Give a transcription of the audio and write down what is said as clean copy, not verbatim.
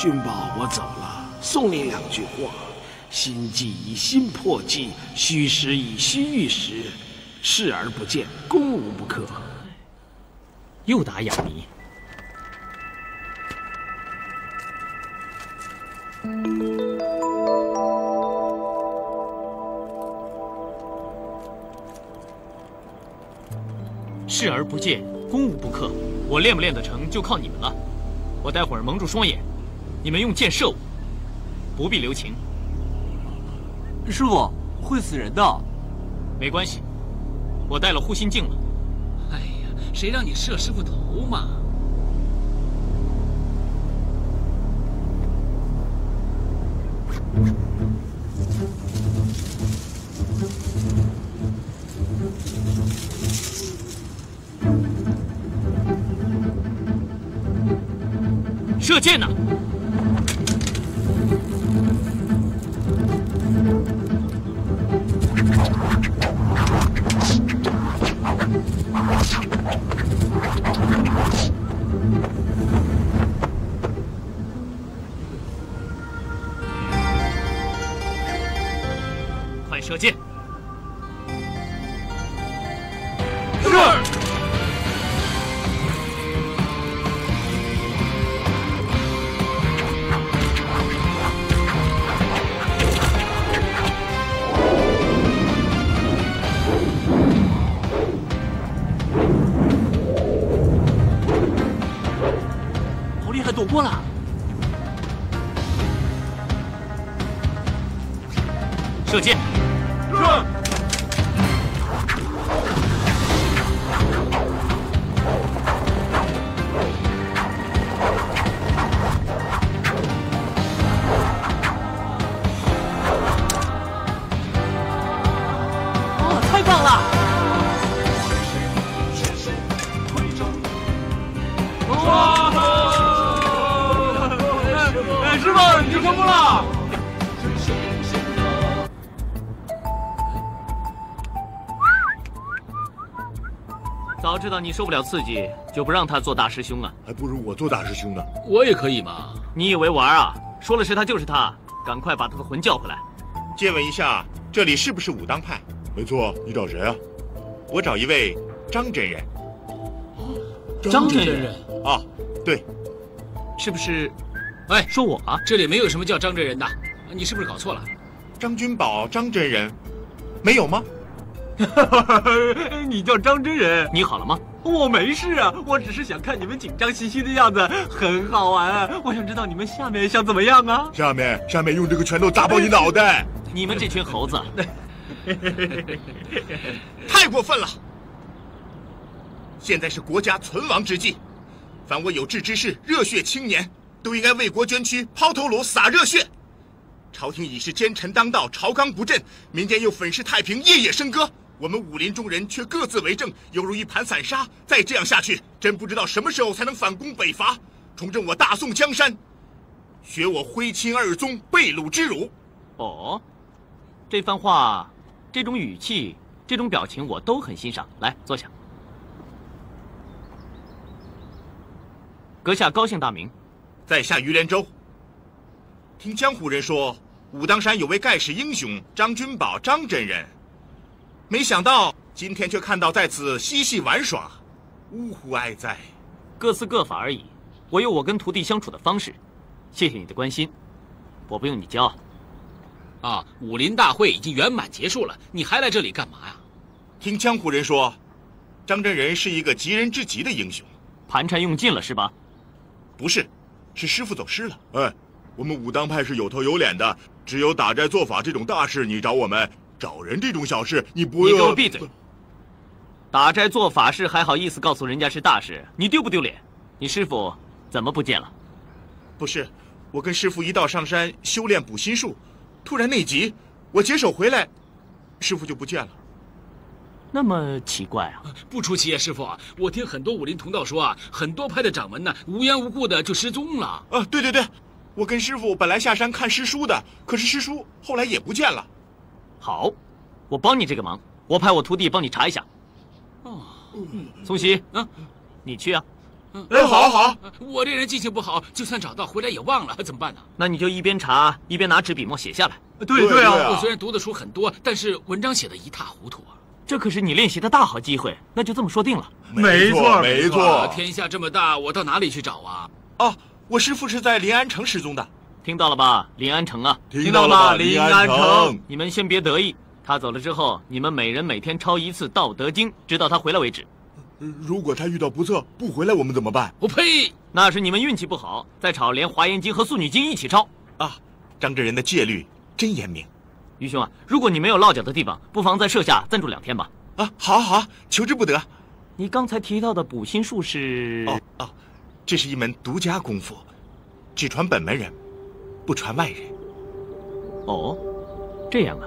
君宝，我走了，送你两句话：心计以心破计，虚实以虚御实，视而不见，攻无不克。又打哑谜。 视而不见，攻无不克。我练不练得成就靠你们了。我待会儿蒙住双眼，你们用箭射我，不必留情。师傅会死人的，没关系，我带了护心镜了。哎呀，谁让你射师傅头嘛！ 射箭呢？快射箭！ 过了，射箭。 早知道你受不了刺激，就不让他做大师兄了。还不如我做大师兄呢，我也可以嘛。你以为玩啊？说了是他就是他，赶快把他的魂叫回来。借问一下，这里是不是武当派？没错，你找谁啊？我找一位张真人。张真人啊，对，是不是？哎，说我啊，这里没有什么叫张真人的，你是不是搞错了？张君宝，张真人，没有吗？ 你叫张真人，你好了吗？我没事啊，我只是想看你们紧张兮兮的样子，很好玩啊。我想知道你们下面想怎么样啊？下面用这个拳头砸爆你脑袋！你们这群猴子，太过分了！现在是国家存亡之际，凡我有志之士、热血青年，都应该为国捐躯、抛头颅、洒热血。朝廷已是奸臣当道，朝纲不振，民间又粉饰太平，夜夜笙歌。 我们武林中人却各自为政，犹如一盘散沙。再这样下去，真不知道什么时候才能反攻北伐，重振我大宋江山，学我徽钦二宗被掳之辱。哦，这番话，这种语气，这种表情，我都很欣赏。来，坐下。阁下高姓大名？在下于连州。听江湖人说，武当山有位盖世英雄张君宝，张真人。 没想到今天却看到在此嬉戏玩耍，呜呼哀哉！各司各法而已，我有我跟徒弟相处的方式。谢谢你的关心，我不用你教。啊，武林大会已经圆满结束了，你还来这里干嘛呀？听江湖人说，张真人是一个急人至极的英雄。盘缠用尽了是吧？不是，是师傅走失了。哎，我们武当派是有头有脸的，只有打斋做法这种大事，你找我们。 找人这种小事，你不用。你给我闭嘴！打斋做法事还好意思告诉人家是大事，你丢不丢脸？你师傅怎么不见了？不是，我跟师傅一道上山修炼补心术，突然内急，我解手回来，师傅就不见了。那么奇怪啊！不出奇啊，师傅啊，我听很多武林同道说啊，很多派的掌门呢无缘无故的就失踪了。啊，对对对，我跟师傅本来下山看师叔的，可是师叔后来也不见了。 好，我帮你这个忙，我派我徒弟帮你查一下。哦，松溪啊，你去啊。哎，好好，我这人记性不好，就算找到回来也忘了，怎么办呢？那你就一边查一边拿纸笔墨写下来。对啊，我虽然读的书很多，但是文章写的一塌糊涂啊。这可是你练习的大好机会，那就这么说定了。没错，天下这么大，我到哪里去找啊？哦，我师父是在临安城失踪的，听到了吧，临安城啊！听到了吧，临安城！你们先别得意，他走了之后，你们每人每天抄一次《道德经》，直到他回来为止。 如果他遇到不测不回来，我们怎么办？我呸！那是你们运气不好，再吵连《华严经》和《素女经》一起抄啊！张真人的戒律真严明。愚兄啊，如果你没有落脚的地方，不妨在舍下暂住2天吧。啊，好，求之不得。你刚才提到的补心术是？哦，这是一门独家功夫，只传本门人，不传外人。哦，这样啊。